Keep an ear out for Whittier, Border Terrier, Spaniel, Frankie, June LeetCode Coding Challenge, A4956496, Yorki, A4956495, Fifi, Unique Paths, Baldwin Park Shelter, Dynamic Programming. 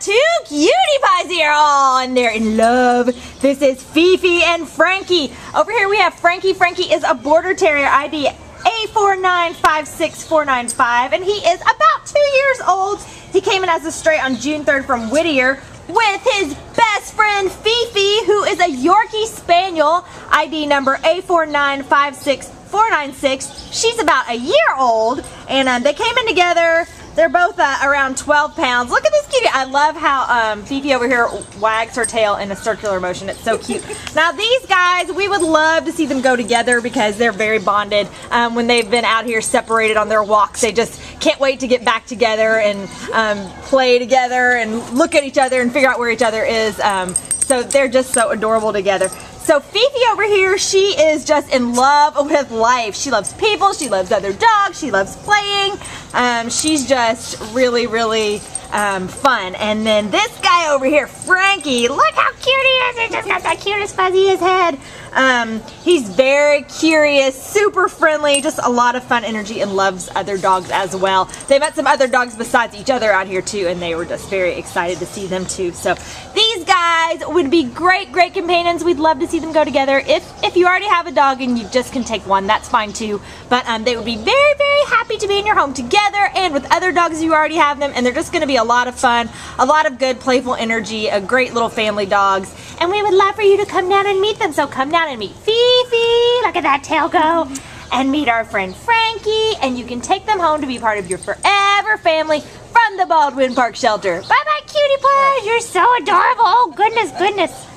got two cutie pies here. Oh, and they're in love. This is Fifi and Frankie. Over here we have Frankie. Frankie is a Border Terrier ID A4956495, and he is about 2 years old. He came in as a stray on June 3rd from Whittier with his best friend Fifi, who is a Yorkie Spaniel, ID number A4956496. She's about a year old, and they came in together. They're both around 12 pounds. Look at this cutie. I love how Fifi over here wags her tail in a circular motion. It's so cute. Now these guys, we would love to see them go together because they're very bonded. When they've been out here separated on their walks, they just can't wait to get back together and play together and look at each other and figure out where each other is. So they're just so adorable together. So Fifi over here, she is just in love with life. She loves people, she loves other dogs, she loves playing. She's just really, really fun. And then this guy over here, Frankie, look how cute he is. He just got that cutest fuzzy in his head. He's very curious, super friendly, just a lot of fun energy, and loves other dogs as well. They met some other dogs besides each other out here too, and they were just very excited to see them too. So these guys would be great, great companions. We'd love to see them go together. If you already have a dog and you just can take one, that's fine too. But they would be very, very happy to be in your home together and with other dogs you already have them, and they're just going to be a lot of fun, a lot of good, playful energy, a great little family dogs. And we would love for you to come down and meet them. So come down and meet Fifi, look at that tail go, and meet our friend Frankie, and you can take them home to be part of your forever family from the Baldwin Park Shelter. Bye bye, cutie pies, you're so adorable, oh goodness, goodness.